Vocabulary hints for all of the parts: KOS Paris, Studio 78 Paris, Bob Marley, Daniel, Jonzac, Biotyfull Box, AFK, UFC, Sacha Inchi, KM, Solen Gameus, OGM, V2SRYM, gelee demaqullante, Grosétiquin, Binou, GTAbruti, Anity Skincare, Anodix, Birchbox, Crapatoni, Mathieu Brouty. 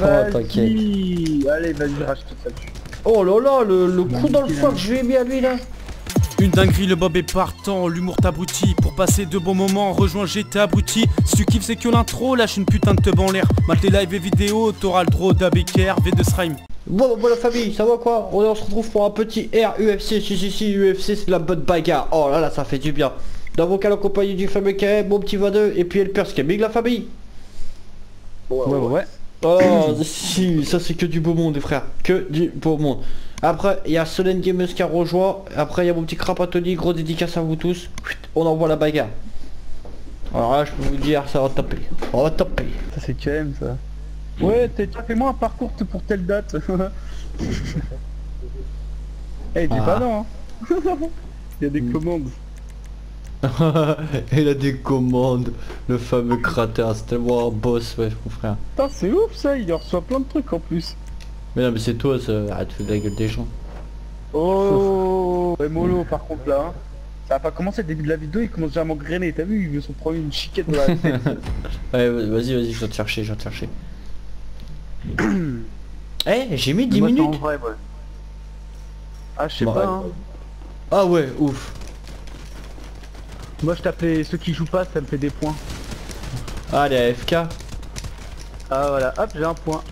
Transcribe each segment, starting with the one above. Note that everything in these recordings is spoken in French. Oh t'inquiète. Allez vas-y rachète ça dessus. Oh là là le coup dans le foie que je lui ai mis à lui là. Une dinguerie, le Bob est partant, l'humour t'abrutit. Pour passer de bons moments, rejoins GTAbruti. Si tu kiffes c'est que l'intro, lâche une putain de teub en l'air. Mate les lives et vidéos, t'auras le droit d'ABKR V2SRYM. Bon la famille, ça va quoi? On se retrouve pour un petit R UFC, si UFC c'est de la bonne bagarre. Oh là là ça fait du bien. Dans mon cas en compagnie du fameux KM, mon petit V2 et puis elle perce qui est big la famille. Ouais. Oh si, ça c'est que du beau monde frère, que du beau monde. Après il y a Solen Gameus qui a rejoint, après il y a mon petit Crapatoni, gros dédicace à vous tous. On envoie la bagarre. Alors là je peux vous dire ça va taper, on va taper. Ça c'est KM ça. Ouais t'as fait moi un parcours pour telle date. Eh dis pas non hein. Il y a des commandes. Il a des commandes, le fameux cratère, c'est tellement un boss, ouais mon frère. Putain c'est ouf ça, il reçoit plein de trucs en plus. Mais non mais c'est toi ça, arrête de faire de la gueule des gens. Oh ouais mollo par contre là, hein. Ça a pas commencé le début de la vidéo, il commence déjà à m'engrainer, t'as vu, il veut s'en prendre une chiquette dans la tête. Ouais vas-y, je vais te chercher, Eh j'ai mis 10 minutes vrai, ouais. Ah je sais pas hein. Ah ouais ouf. Moi je tape les... ceux qui jouent pas, ça me fait des points. Ah les AFK. Ah voilà, hop j'ai un point.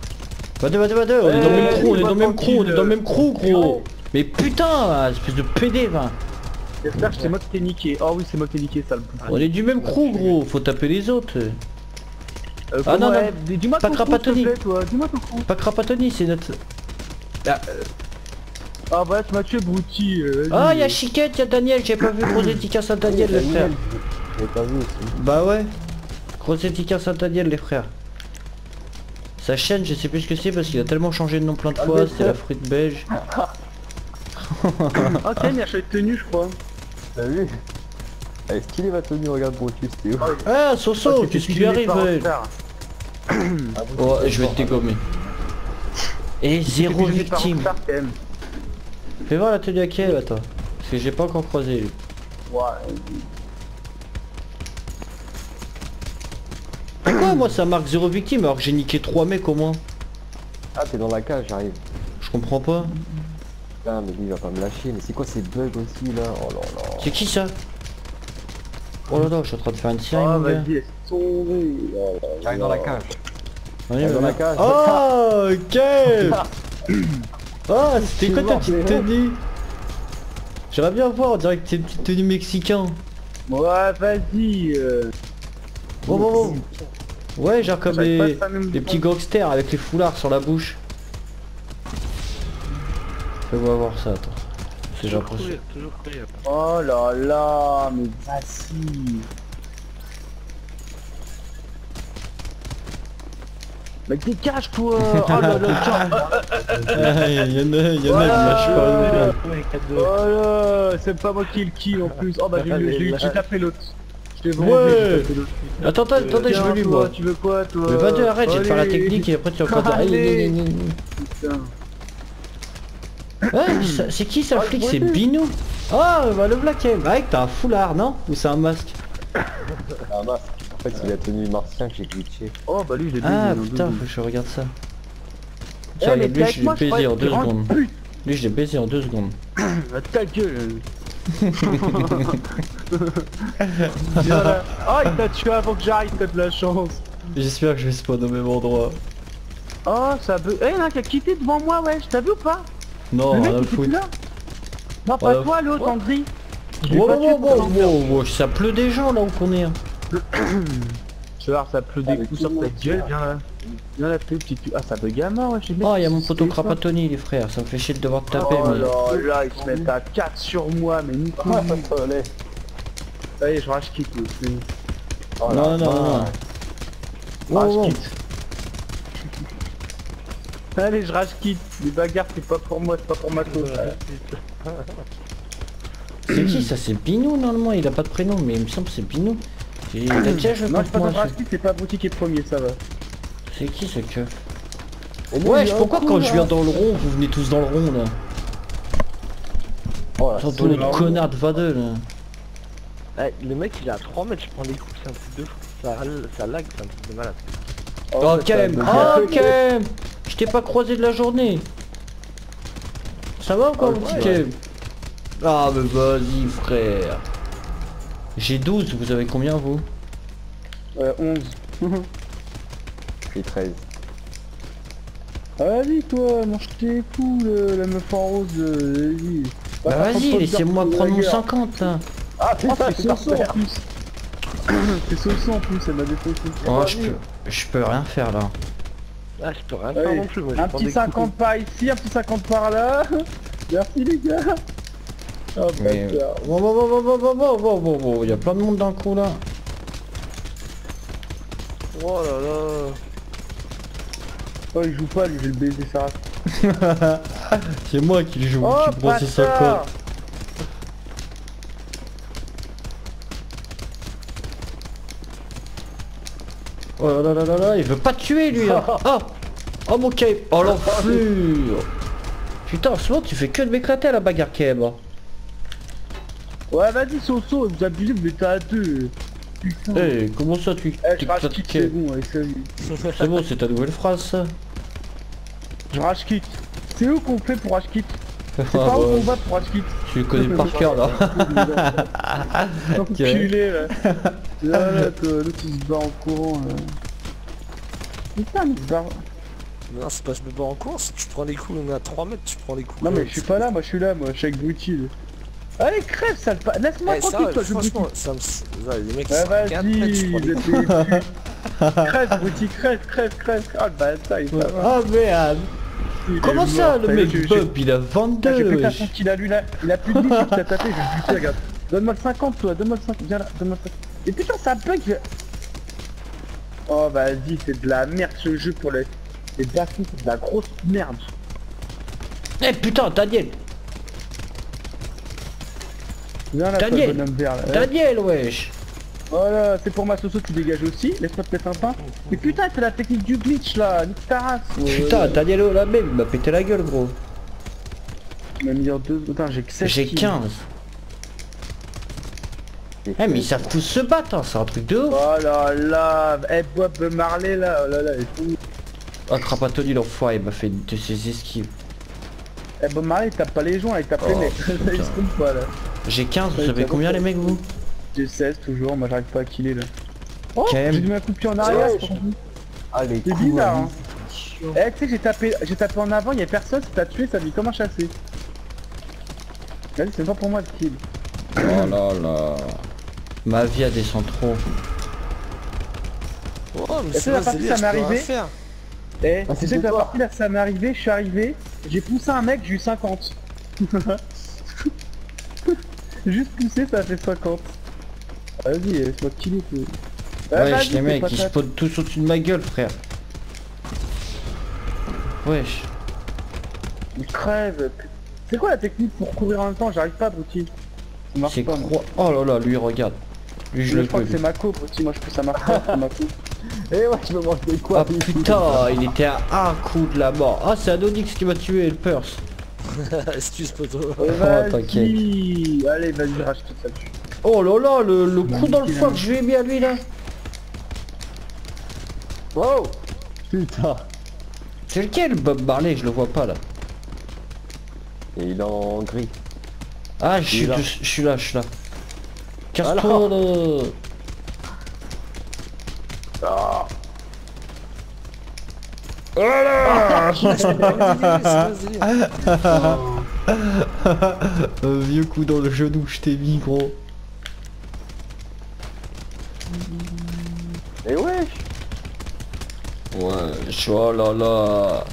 Vas-y, on est dans le même crew, gros. Mais putain, espèce de PD va. J'espère que c'est moi qui t'ai niqué. Oh oui c'est moi qui t'ai niqué ça le plus. On est du même crew gros, faut taper les autres. Ah non, dis-moi pas Crapatoni. Pas Crapatoni, c'est notre... Ah bah c'est Mathieu Brouty. Ah y'a Chiquette, y'a Daniel, j'ai pas vu Grosétiquin à Daniel les frères. J'ai pas vu aussi. Bah ouais. Grosétiquin à Daniel les frères. Sa chaîne je sais plus ce que c'est parce qu'il a tellement changé de nom plein de fois, c'est la fruite beige. Ah tiens il a changé de tenue je crois. T'as vu? Est-ce qu'il est ma tenue, regarde Brouty c'était où? Ah Soso, qu'est-ce qui lui arrive? Oh je vais te dégommer. Et zéro victime. Fais voir la tenue à qui elle là toi. Parce que j'ai pas encore croisé lui. Ouais. Pourquoi moi ça marque 0 victime alors que j'ai niqué 3 mecs au moins? Ah t'es dans la cage j'arrive. Je comprends pas. Putain mais lui il va pas me lâcher, mais c'est quoi ces bugs aussi là? Oh là là. C'est qui ça? Oh là là je suis en train de faire une série. Ah vas-y laisse tomber. J'arrive dans la cage. J'arrive dans la cage. Oh ok. Ah oh, c'était quoi ta petite tenue? J'aimerais bien voir, on dirait que t'es une petite tenue mexicain. Ouais vas-y Bon. Ouais genre comme les petits gangsters avec les foulards sur la bouche. Fais-moi voir ça attends. C'est genre possible. Oh là là mais vas-y. Mais dégage quoi! Oh là là, y'en a, lâche pas. Oh là, c'est pas moi qui le kill en plus. Oh bah j'ai tapé l'autre. Je t'ai l'autre. Attends, je veux lui moi. Tu veux quoi toi? Mais vas-y arrête, j'ai fait la technique et après tu vas pas t'arrêter. Putain. C'est qui ça flic? C'est Binou. Oh bah le black M. Ouais t'as un foulard non? Ou c'est un masque? Un masque. En fait c'est la tenue martien que j'ai glitché. Oh bah lui j'ai baisé. Ah putain faut que je regarde ça. Tiens lui je l'ai baisé en 2 secondes. Lui je l'ai baisé en 2 secondes. Ta gueule. Oh il t'a tué avant que j'arrive, t'as de la chance. J'espère que je vais spawn au même endroit. Oh ça veut... Eh là qui a quitté devant moi ouais, je t'as vu ou pas? Non on a le foot. Non pas toi l'autre en gris. Wow ça pleut des gens là où qu'on est. Tu vois ça pleut des coups sur ta gueule, viens là. Viens là plus petite. Ah ça bug à mort ouais j'ai mis. Oh y'a mon poteau Crapatoni les frères, ça me fait chier de devoir te taper. Oh là ils se mettent à 4 sur moi mais nique moi. Ça y est je rage quitte. Non. Allez je rage quitte. Les bagarres c'est pas pour moi, c'est pas pour ma cause. C'est qui ça? C'est Binou normalement, il a pas de prénom mais il me semble c'est Binou. Tiens, je non, pas c'est pas Brouty qui est premier, ça va. C'est qui ce keuf? Ouais, pourquoi quand je viens dans le rond, vous venez tous dans le rond là? Oh là, surtout les connards de V2 là. Ouais, le mec il est à 3 mètres, je prends des coups, c'est un truc de fou. Ça lag, c'est un truc de malade. Oh, KM! t'ai pas croisé de la journée. Ça va ou quoi, mon petit KM? Ah mais vas-y frère. J'ai 12, vous avez combien vous? 11. Je suis 13. Ah vas-y toi, mange tes coups, la meuf en rose, vas-y. Bah vas-y, laissez-moi prendre mon 50 là. Ah t'es sauce en plus. T'es sauce en plus, elle m'a défoncé. Oh je peux rien faire là. Ah je peux rien faire non plus. Un petit 50 par ici, un petit 50 par là. Merci les gars. Oh putain. Bon, il y a plein de monde d'un coup là. Oh là là. Oh il joue pas, lui, je vais le baiser sa race. C'est moi qui le joue, oh, tu brosses sa cote. Oh là là là là, il veut pas te tuer lui hein. Oh, oh mon KM. Oh l'enflure. Putain en ce moment tu fais que de m'éclater à la bagarre KM. Ouais vas-y Soso, vous abusez mais t'as à deux. Putain. Eh comment ça tu... c'est bon, c'est bon, c'est ta nouvelle phrase ça. Je rage quitte. C'est où qu'on fait pour rage quitte? C'est pas où qu'on va pour rage quitte. Tu connais par cœur là. Enculé là. Là tu se barres en courant là. Putain mais se barre. Non c'est pas je me barre en courant, si tu prends les coups, on est à 3 mètres, tu prends les coups. Non mais je suis pas là, moi je suis là, moi je suis avec Brouty. Allez crève sale pas, laisse-moi tranquille toi je me dis. Ah vas-y, crève Brouty, crève. Ah bah ça il va. Ah merde. Comment ça le mec Bob il a 22. J'ai pété à fond qu'il a lui là, il a plus de 10 que t'as tapé, je vais buter regarde. Donne-moi le 50 toi, donne-moi le 50, viens là, donne-moi le 50. Et putain ça bug. Oh vas-y c'est de la merde ce jeu pour les bâtons, c'est de la grosse merde. Eh putain Daniel. Viens là, Daniel, bonhomme vert, là. Daniel, wesh. Voilà, c'est pour ma soso, tu dégages aussi. Laisse-moi peut-être un pain. Mais putain, c'est la technique du glitch là, nique ta race. Putain, Daniel, la même, il m'a pété la gueule, gros. Il m'a mis en deux, putain, j'ai que 16. J'ai 15. Eh, mais ils savent tous se battre, hein, c'est un truc de ouf. Oh là là, eh, Bob Marley là, oh là là, il est... Ah, Crapatoni, l'enfoiré, il m'a fait de ses esquives. Eh, Bob Marley, il tape pas les gens, il tape les mecs. Il se compte pas là. J'ai 15, vous savez combien les mecs vous? J'ai 16 toujours, moi j'arrive pas à killer là. Oh j'ai mis un coup de pied en arrière. Ah les coups. C'est bizarre hein. Eh tu sais j'ai tapé en avant, y'a personne, si t'as tué ça dit comment chasser. Vas-y c'est pas pour moi le kill. Oh là là. Ma vie elle descend trop. Oh mais c'est la partie ça m'est arrivé. Eh tu sais que la partie là ça m'est arrivé, je suis arrivé, j'ai poussé un mec, j'ai eu 50. Juste poussé ça fait 50. Vas-y, laisse-moi killer. Wesh les mecs, ils spawnent tous au-dessus de ma gueule frère. Wesh. Il crève. C'est quoi la technique pour courir en même temps? J'arrive pas Brouty. Ça marche pas. Oh là là, lui regarde. Lui je le crois que c'est Mako Brouty, moi je peux ça marche pas, c'est Mako. Eh ouais je me mange des quoi. Ah putain, il était à un coup de la mort. Ah c'est Anodix qui m'a tué le purse. Excuse poto. Oh t'inquiète. Allez vas-y rage tout ça dessus. Oh là là le coup dans le foie que je lui ai mis à lui là. Wow. Putain. C'est lequel Bob Marley? Je le vois pas là. Et il est en gris. Ah je suis là. Casse-toi là. Ah. Voilà. Un vieux coup dans le genou, je t'ai mis gros. Et ouais. Oh là là.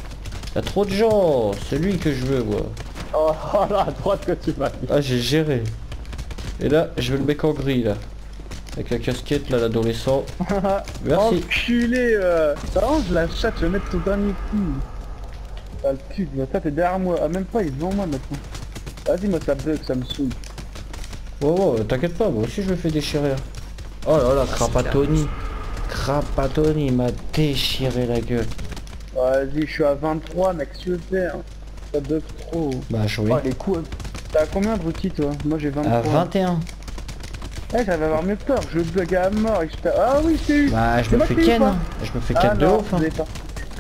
Y'a trop de gens. C'est lui que je veux moi. Oh là à droite que tu m'as mis. Ah j'ai géré. Et là je veux le mec en gris là. Avec la casquette là, l'adolescent. Merci. Enculé range la chatte, je vais mettre ton dernier coup. Ah le cul, ma tête est derrière moi. Ah même pas, il est devant moi maintenant. Vas-y moi ça bug, ça me saoule. Oh, t'inquiète pas, moi aussi je me fais déchirer. Oh là là, Crapatoni. Crapatoni m'a déchiré la gueule. Vas-y, je suis à 23 mec, si tu veux faire. Ça bug trop. Bah je les coups. T'as combien de Brouty toi? Moi j'ai 23. À 21. Eh hey, j'avais avoir mieux peur, je bug à mort et je... Ah oui c'est eu. Bah je me fais ken, je me fais 4 de ouf hein.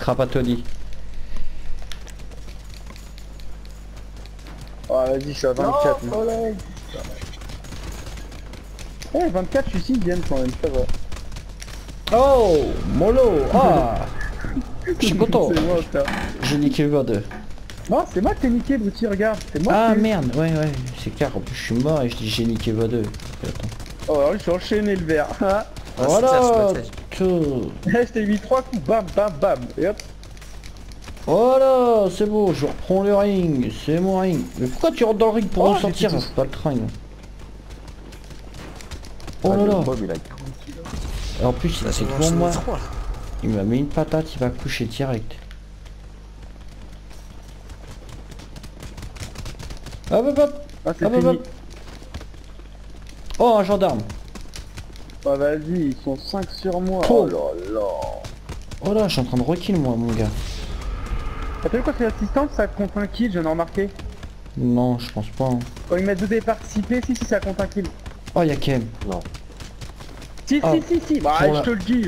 Crapatoni. vas-y, je suis à 24. Oh, Solen. Ouais, 24, je suis 6ème quand même, ça va. Oh, mollo. Ah, je suis content. J'ai niqué V2. Non, c'est moi que t'es niqué, Brouty, regarde. Moi ah merde, ouais, ouais, c'est clair. En plus, je suis mort et je dis j'ai niqué V2. Oh, alors j'ai enchaîné le verre. Ah, voilà. Je t'ai mis 3 coups, bam, bam, bam. Et hop. Voilà, c'est beau, je reprends le ring. C'est mon ring. Mais pourquoi tu rentres dans le ring pour ressortir? C'est pas le train. Oh là là. En plus, il s'est devant moi. Il m'a mis une patate, il va coucher direct. Hop hop hop. Ah, hop, hop, hop. Oh, un gendarme. Bah vas-y, ils sont 5 sur moi. Oh là là. Oh là, je suis en train de rekill moi, mon gars. T'as vu quoi, c'est l'assistance, ça compte un kill, j'en ai remarqué. Non, je pense pas. Hein. Quand ils mettent 2 participés, si, si, ça compte un kill. Oh, y'a KM. Non. Si, ah, si, si, si, bah je te le dis.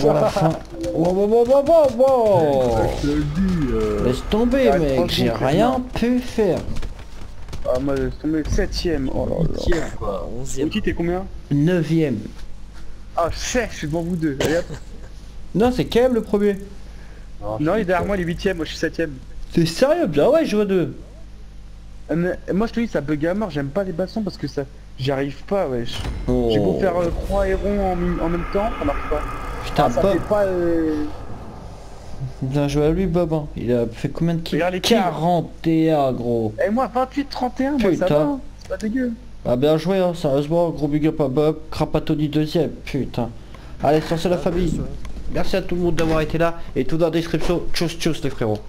Pour la fin. Wow, wow, wow, wow, wow, wow. Je te le dis. Laisse tomber, mec, j'ai rien pu faire. Ah, moi, laisse tomber, 7ème. Oh là là. 8ème, quoi, 11ème. Qui t'es combien? 9ème. Ah, chef, je suis devant vous deux. Allez, hop. Non, c'est KM le premier. Non, il est derrière moi, il est 8ème, moi je suis 7ème. T'es sérieux? Ah ouais, je vois deux. Moi je te dis, ça bug à mort, j'aime pas les bassons parce que ça. J'arrive pas, wesh. Oh. J'ai beau faire croix et rond en même temps, ça marche pas. Putain, ça fait pas... Bien joué à lui, Bob. Hein. Il a fait combien de kills? Regarde les 41, gros. Et moi, 28-31, moi, ça va. C'est pas dégueu. Ah, bien joué, hein, sérieusement. Gros big up à Bob. Crapatoni 2ème, putain. Allez, censez la famille. Merci à tout le monde d'avoir été là. Et tout dans la description. Tchuss, tchuss, les frérots.